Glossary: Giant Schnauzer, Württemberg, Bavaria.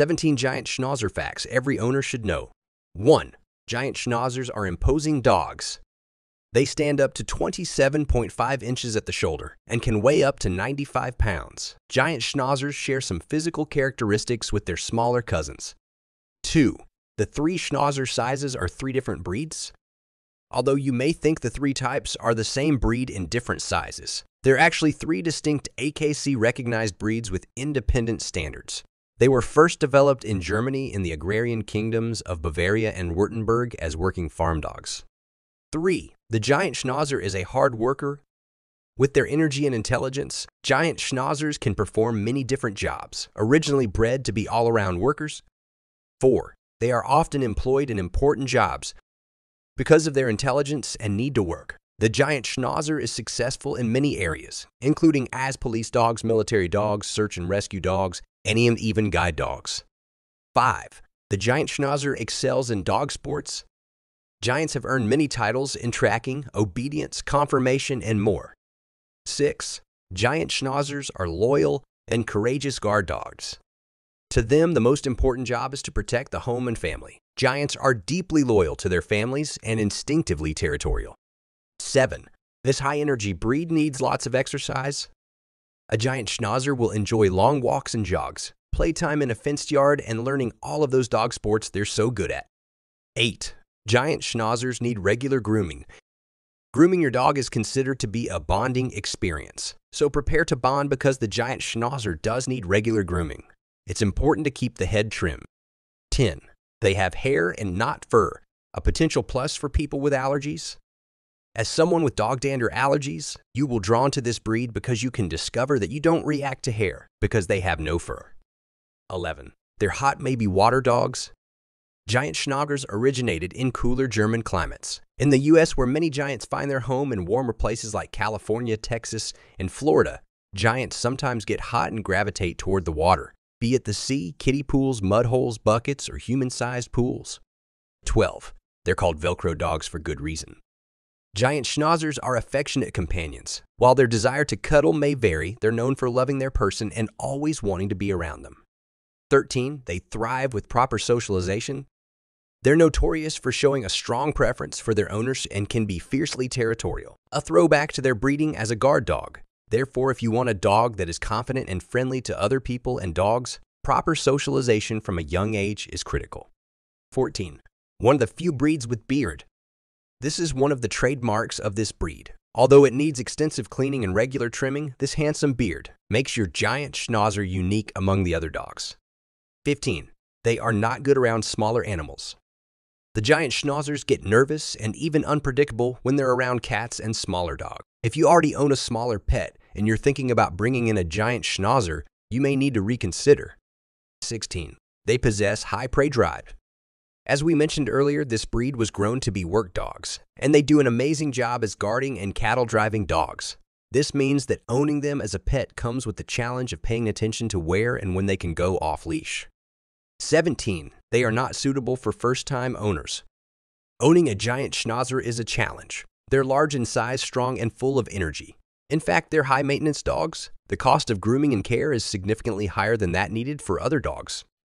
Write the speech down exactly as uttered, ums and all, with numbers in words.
seventeen Giant Schnauzer facts every owner should know. one. Giant Schnauzers are imposing dogs. They stand up to twenty-seven point five inches at the shoulder and can weigh up to ninety-five pounds. Giant Schnauzers share some physical characteristics with their smaller cousins. two. The three Schnauzer sizes are three different breeds. Although you may think the three types are the same breed in different sizes, they're actually three distinct A K C-recognized breeds with independent standards. They were first developed in Germany in the agrarian kingdoms of Bavaria and Württemberg as working farm dogs. three. The Giant Schnauzer is a hard worker. With their energy and intelligence, Giant Schnauzers can perform many different jobs, originally bred to be all-around workers. four. They are often employed in important jobs. Because of their intelligence and need to work, the Giant Schnauzer is successful in many areas, including as police dogs, military dogs, search and rescue dogs, and even guide dogs. five. The Giant Schnauzer excels in dog sports. Giants have earned many titles in tracking, obedience, confirmation, and more. six. Giant Schnauzers are loyal and courageous guard dogs. To them, the most important job is to protect the home and family. Giants are deeply loyal to their families and instinctively territorial. seven. This high-energy breed needs lots of exercise. A Giant Schnauzer will enjoy long walks and jogs, playtime in a fenced yard, and learning all of those dog sports they're so good at. eight. Giant Schnauzers need regular grooming. Grooming your dog is considered to be a bonding experience, so prepare to bond because the Giant Schnauzer does need regular grooming. It's important to keep the head trim. ten. They have hair and not fur, a potential plus for people with allergies. As someone with dog dander allergies, you will be drawn to this breed because you can discover that you don't react to hair because they have no fur. eleven. They're hot maybe water dogs. Giant Schnauzers originated in cooler German climates. In the U S, where many giants find their home in warmer places like California, Texas, and Florida, giants sometimes get hot and gravitate toward the water, be it the sea, kiddie pools, mud holes, buckets, or human-sized pools. twelve. They're called Velcro dogs for good reason. Giant Schnauzers are affectionate companions. While their desire to cuddle may vary, they're known for loving their person and always wanting to be around them. thirteen. They thrive with proper socialization. They're notorious for showing a strong preference for their owners and can be fiercely territorial, a throwback to their breeding as a guard dog. Therefore, if you want a dog that is confident and friendly to other people and dogs, proper socialization from a young age is critical. fourteen. One of the few breeds with beard. This is one of the trademarks of this breed. Although it needs extensive cleaning and regular trimming, this handsome beard makes your Giant Schnauzer unique among the other dogs. fifteen. They are not good around smaller animals. The Giant Schnauzers get nervous and even unpredictable when they're around cats and smaller dogs. If you already own a smaller pet and you're thinking about bringing in a Giant Schnauzer, you may need to reconsider. sixteen. They possess high prey drive. As we mentioned earlier, this breed was grown to be work dogs, and they do an amazing job as guarding and cattle driving dogs. This means that owning them as a pet comes with the challenge of paying attention to where and when they can go off-leash. seventeen. They are not suitable for first-time owners. Owning a Giant Schnauzer is a challenge. They're large in size, strong, and full of energy. In fact, they're high-maintenance dogs. The cost of grooming and care is significantly higher than that needed for other dogs.